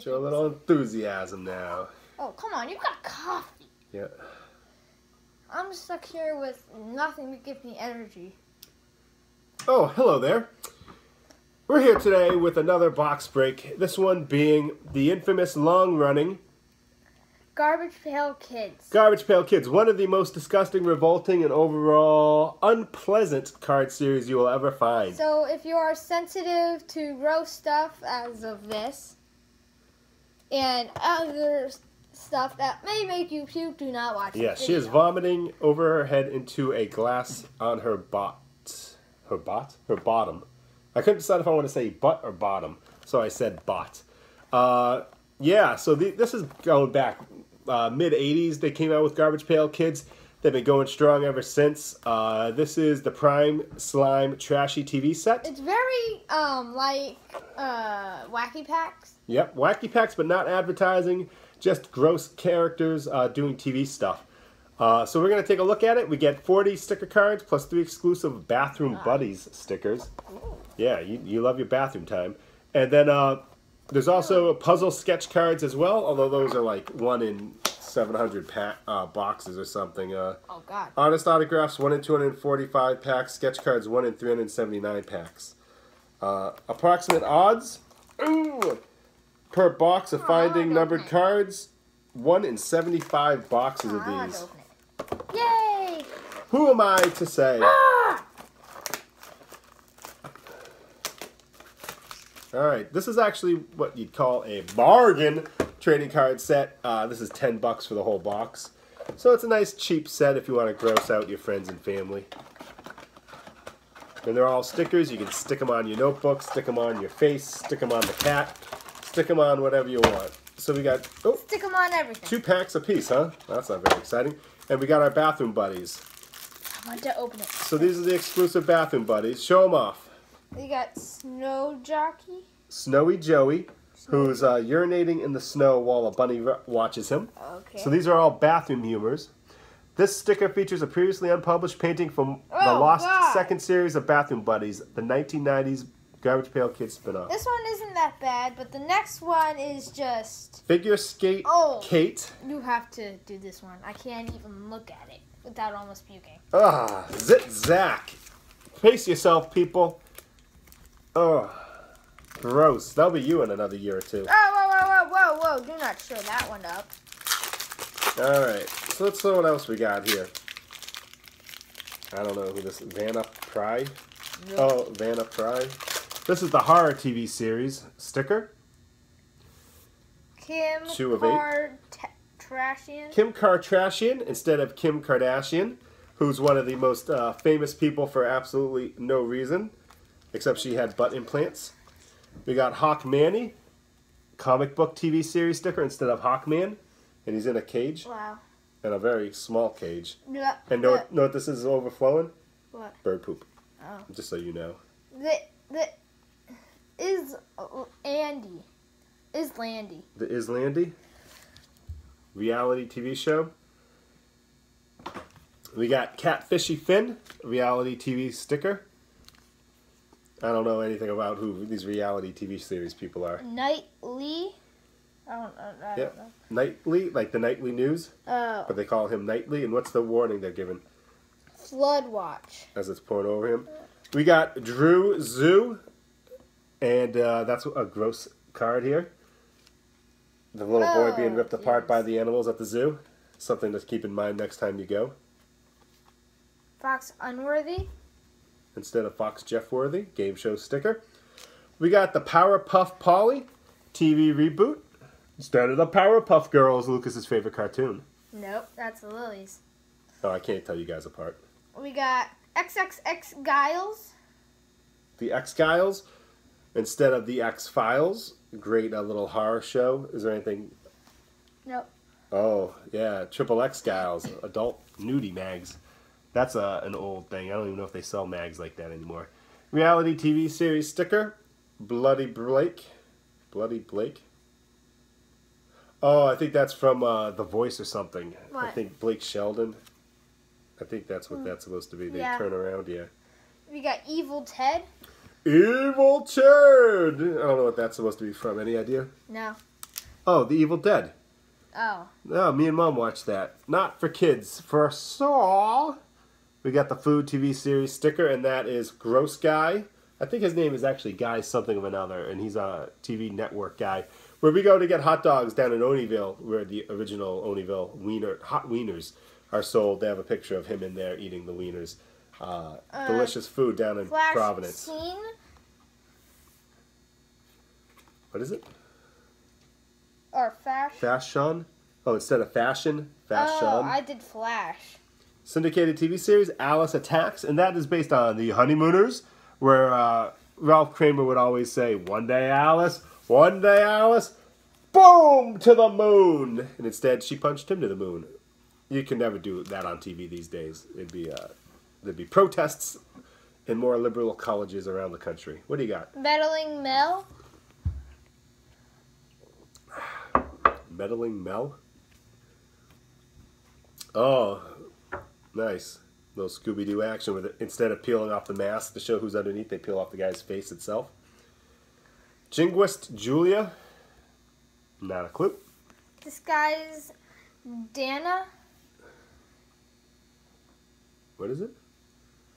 Show a little enthusiasm now. Oh, come on, you've got coffee. Yeah. I'm stuck here with nothing to give me energy. Oh, hello there. We're here today with another box break, this one being the infamous long-running Garbage Pail Kids. Garbage Pail Kids, one of the most disgusting, revolting, and overall unpleasant card series you will ever find. So if you are sensitive to gross stuff as of this, and other stuff that may make you puke, do not watch it. Yeah, she is vomiting over her head into a glass on her bot. Her bot? Her bottom. I couldn't decide if I want to say butt or bottom, so I said bot. Yeah, so this is going back mid-'80s. They came out with Garbage Pail Kids. They've been going strong ever since. This is the Prime Slime Trashy TV set. It's very, like, Wacky Packs. Yep, Wacky Packs, but not advertising. Just gross characters doing TV stuff. So we're going to take a look at it. We get 40 sticker cards plus 3 exclusive Bathroom Buddies stickers. Ooh. Yeah, you love your bathroom time. And then there's also puzzle sketch cards as well, although those are like 1 in... 700 boxes or something. Oh God! Honest autographs 1 in 245 packs. Sketch cards 1 in 379 packs. Approximate odds per box of finding numbered cards. 1 in 75 boxes of these. Yay! Who am I to say? Ah! All right, this is actually what you'd call a bargain trading card set. This is $10 for the whole box. So it's a nice cheap set if you want to gross out your friends and family. And they're all stickers. You can stick them on your notebook, stick them on your face, stick them on the cat, stick them on whatever you want. So we got stick them on everything. 2 packs a piece, huh? That's not very exciting. And we got our Bathroom Buddies. I want to open it. So these are the exclusive Bathroom Buddies. Show them off. We got Snowy Joey, who's urinating in the snow while a bunny watches him. Okay. So these are all bathroom humors. This sticker features a previously unpublished painting from the lost second series of Bathroom Buddies, the 1990s Garbage Pail Kids spin-off. This one isn't that bad, but the next one is just... Figure Skate Kate. You have to do this one. I can't even look at it without almost puking. Ah, Zit-Zack. Pace yourself, people. Ugh. Gross. That'll be you in another year or two. Oh, whoa. Do not show that one up. Alright. So let's see what else we got here. I don't know who this is. Vanna Cry? Yep. Oh, Vanna Cry. This is the horror TV series. Sticker. Kim Kartrashian. Kim Kartrashian instead of Kim Kardashian, who's one of the most famous people for absolutely no reason, except she had butt implants. We got Hawkmanny, comic book TV series sticker instead of Hawkman, and he's in a cage. Wow. And a very small cage. Yeah. And know what this is overflowing? What? Bird poop. Oh. Just so you know. The Islandy. The Islandy reality TV show. We got Catfishy Finn, reality TV sticker. I don't know anything about who these reality TV series people are. Nightly? I don't know. Nightly? Like the nightly news? Oh. But they call him Nightly. And what's the warning they're given? Flood watch. As it's poured over him. We got Drew Zoo. And that's a gross card here. The little boy being ripped apart by the animals at the zoo. Something to keep in mind next time you go. Fox Unworthy. Instead of Fox Jeff Worthy, game show sticker. We got the Powerpuff Polly TV reboot. Instead of the Powerpuff Girls, Lucas's favorite cartoon. Nope, that's the Lilies. Oh, I can't tell you guys apart. We got XXX Guiles. The X Guiles. Instead of the X-Files. Great little horror show. Is there anything? Nope. Oh, yeah, XXX Guiles, adult nudie mags. That's an old thing. I don't even know if they sell mags like that anymore. Reality TV series sticker. Bloody Blake. Bloody Blake? Oh, I think that's from The Voice or something. What? I think Blake Sheldon. I think that's what that's supposed to be. They turn around, yeah. We got Evil Ted. Evil Ted! I don't know what that's supposed to be from. Any idea? No. Oh, The Evil Dead. Oh. No, me and Mom watched that. Not for kids, for Saul. We got the food TV series sticker, and that is Gross Guy. I think his name is actually Guy something of another, and he's a TV network guy. Where we go to get hot dogs down in Oneyville, where the original Oneyville hot wieners are sold. They have a picture of him in there eating the wieners. Delicious food down in Providence. Scene? What is it? Or fashion? Fashion? Oh, instead of fashion, fashion. Oh, I did Flash. Syndicated TV series, Alice Attacks, and that is based on The Honeymooners, where Ralph Kramer would always say, one day Alice, boom, to the moon. And instead, she punched him to the moon. You can never do that on TV these days. It'd be, there'd be protests in more liberal colleges around the country. What do you got? Meddling Mel? Meddling Mel? Oh, nice. A little Scooby-Doo action with it. Instead of peeling off the mask to show who's underneath, they peel off the guy's face itself. Jinguist Julia. Not a clue. Disguised Dana. What is it?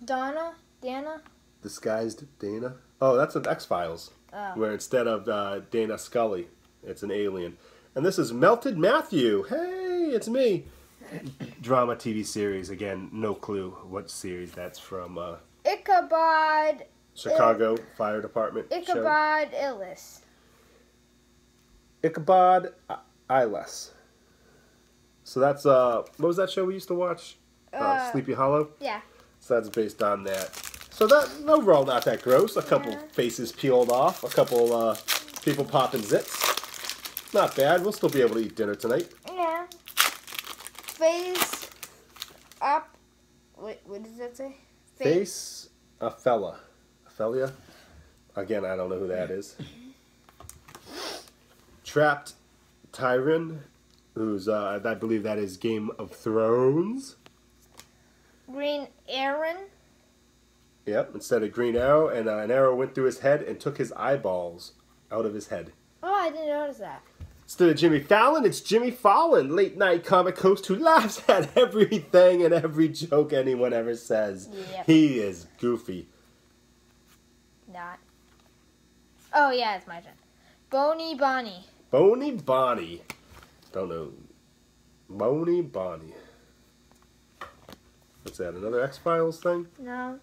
Donna? Dana? Disguised Dana? Oh, that's an X-Files. Oh. Where instead of Dana Scully, it's an alien. And this is Melted Matthew. Hey, it's me. Drama TV series. Again, no clue what series that's from. Ichabod. Chicago Fire Department. Ichabod Illus. Ichabod Illus. So that's, what was that show we used to watch? Sleepy Hollow? Yeah. So that's based on that. So that, overall, not that gross. A couple faces peeled off. A couple people popping zits. Not bad. We'll still be able to eat dinner tonight. Yeah. Face up. Wait, what does that say? Face a fella. Ophelia? Again, I don't know who that is. Trapped Tyrion, who's, I believe that is Game of Thrones. Green Arrow? Yep, instead of Green Arrow, and an arrow went through his head and took his eyeballs out of his head. Oh, I didn't notice that. Instead of Jimmy Fallon, it's Jimmy Fallon, late night comic host who laughs at everything and every joke anyone ever says. Yep. He is goofy. Not. Oh, yeah, it's my turn. Bony Bonnie. Bony Bonnie. Don't know. Bony Bonnie. What's that, another X-Files thing? No.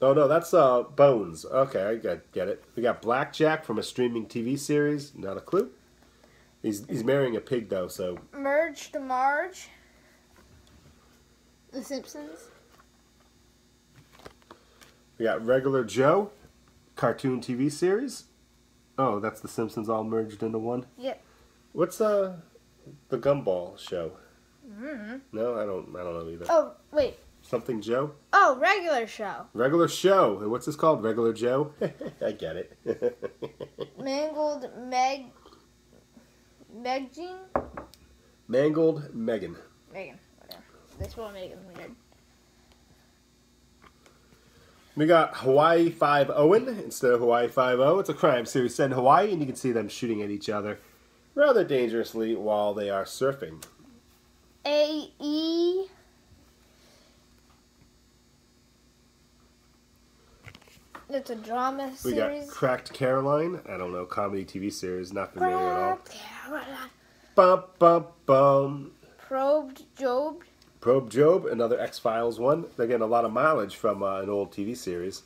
Oh, no, that's Bones. Okay, I get it. We got Blackjack from a streaming TV series. Not a clue. He's marrying a pig, though, so. Merge to Marge. The Simpsons. We got Regular Joe, cartoon TV series. Oh, that's The Simpsons all merged into one? Yep. What's the Gumball show? Mm-hmm. No, I don't know either. Oh, wait. Something Joe? Oh, Regular Show. Regular Show. And what's this called? Regular Joe? I get it. Mangled Meg. Meg Jean? Mangled Megan. Megan, whatever. This one Megan's weird. We got Hawaii 5-0 instead of Hawaii 5-0. It's a crime series set in Hawaii, and you can see them shooting at each other rather dangerously while they are surfing. A.E. It's a drama series. We got Cracked Caroline. I don't know, comedy TV series. Not familiar at all. Bum, bum, bum. Probed Job. Probe Job, another X-Files one. They're getting a lot of mileage from an old TV series.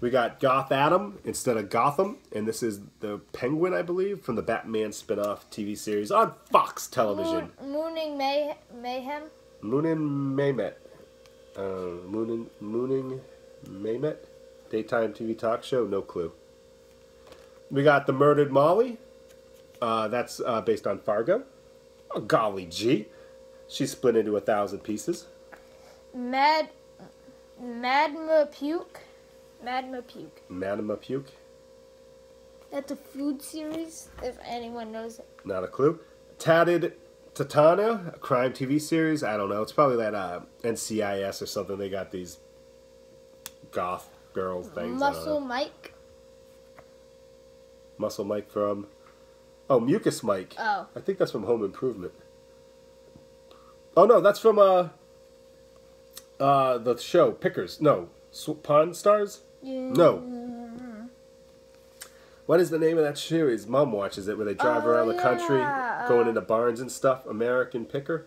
We got Goth Adam instead of Gotham, and this is the Penguin, I believe, from the Batman spin-off TV series on Fox Television. Mooning Mayhem? Mooning Maymet. Mooning Maymet? Daytime TV talk show? No clue. We got The Murdered Molly. That's based on Fargo. Oh, golly gee. She's split into 1,000 pieces. Madma Puke. Madma Puke. Madma Puke. That's a food series, if anyone knows it. Not a clue. Tatted Tatana, a crime TV series. I don't know. It's probably that NCIS or something. They got these goth girl things. Muscle Mike. Muscle Mike from Oh, Mucus Mike. Oh. I think that's from Home Improvement. Oh, no, that's from the show, Pickers. No. Pawn Stars? Yeah. No. What is the name of that series? Mom watches it, where they drive around the country, going into barns and stuff. American Picker?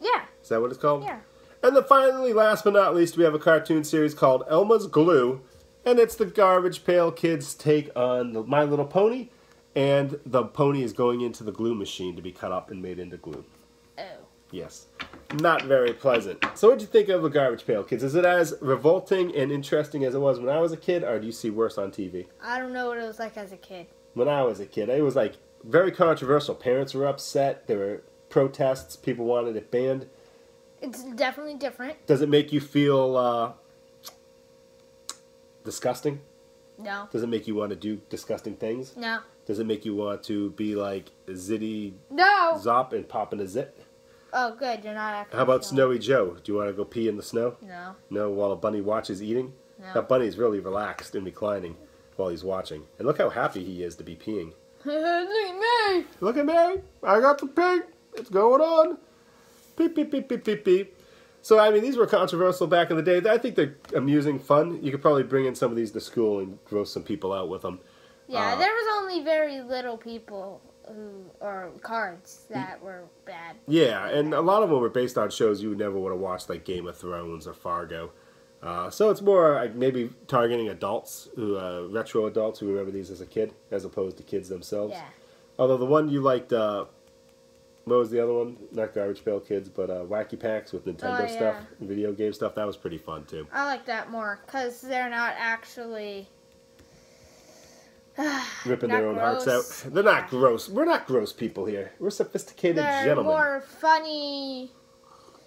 Yeah. Is that what it's called? Yeah. And then finally, last but not least, we have a cartoon series called Elma's Glue. And it's the Garbage Pail Kids' take on My Little Pony. And the pony is going into the glue machine to be cut up and made into glue. Oh. Yes. Not very pleasant. So what did you think of the Garbage Pail Kids? Is it as revolting and interesting as it was when I was a kid, or do you see worse on TV? I don't know what it was like as a kid. When I was a kid, it was like very controversial. Parents were upset. There were protests. People wanted it banned. It's definitely different. Does it make you feel disgusting? No. Does it make you want to do disgusting things? No. Does it make you want to be like Zitty Zop and pop in a zit? Oh, good. You're not acting. How about Snowy Joe? Do you want to go pee in the snow? No. No, while a bunny watches eating? No. That bunny's really relaxed and reclining while he's watching. And look how happy he is to be peeing. Look at me! Look at me! I got the pee! It's going on! Peep, peep, peep, peep, peep, peep. So, I mean, these were controversial back in the day. I think they're amusing, fun. You could probably bring in some of these to school and gross some people out with them. Yeah, there was only very little people who, or cards that were bad. Yeah, and a lot of them were based on shows you never would have watched, like Game of Thrones or Fargo. So it's more like maybe targeting adults, who, retro adults who remember these as a kid, as opposed to kids themselves. Yeah. Although the one you liked, what was the other one? Not Garbage Pail Kids, but Wacky Packs with Nintendo stuff, video game stuff. That was pretty fun, too. I like that more, because they're not actually ripping their own hearts out. They're not gross. We're not gross people here. We're sophisticated gentlemen. More funny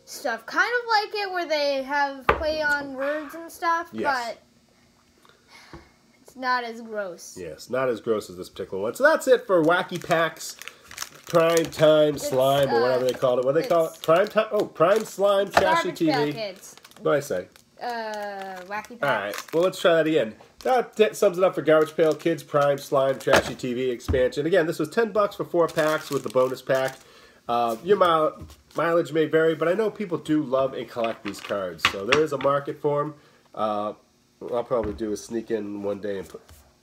stuff. Kind of like it where they have play on words and stuff, but it's not as gross. Yes, not as gross as this particular one. So that's it for Wacky Packs. Prime Time Slime, or whatever they called it. What do they call it? Prime Time? Oh, Prime Slime Trashy TV. Garbage Pail Kids. What did I say? Wacky Packs. All right. Well, let's try that again. That sums it up for Garbage Pail Kids, Prime Slime Trashy TV expansion. Again, this was $10 for 4 packs with the bonus pack. Your mileage may vary, but I know people do love and collect these cards, so there is a market for them. What I'll probably do is sneak in one day and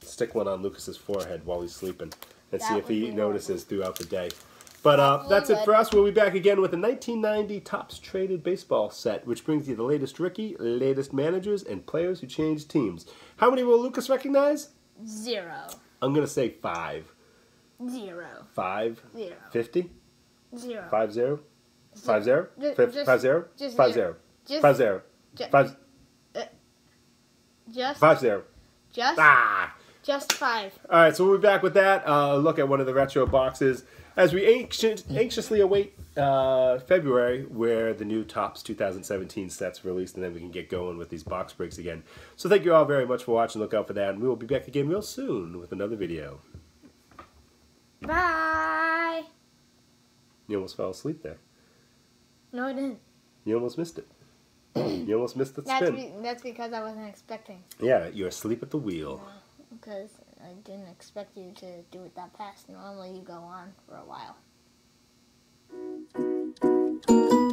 stick one on Lucas's forehead while he's sleeping. And see if he notices throughout the day. But that's it for us. We'll be back again with a 1990 Topps Traded Baseball set, which brings you the latest Ricky, latest managers, and players who changed teams. How many will Lucas recognize? 0. I'm going to say 5. 0. 5? 0. 50? 0. 5-0? 5-0? 5-0? 5-0. 5-0. 5-0. 5-0. Just? Ah! Just 5. All right, so we'll be back with that. Look at one of the retro boxes as we anxiously await February, where the new Topps 2017 set's released, and then we can get going with these box breaks again. So thank you all very much for watching. Look out for that, and we will be back again real soon with another video. Bye. You almost fell asleep there. No, I didn't. You almost missed it. You almost missed the spin. That's because I wasn't expecting. Yeah, you're asleep at the wheel. Yeah. Because I didn't expect you to do it that fast. Normally you go on for a while.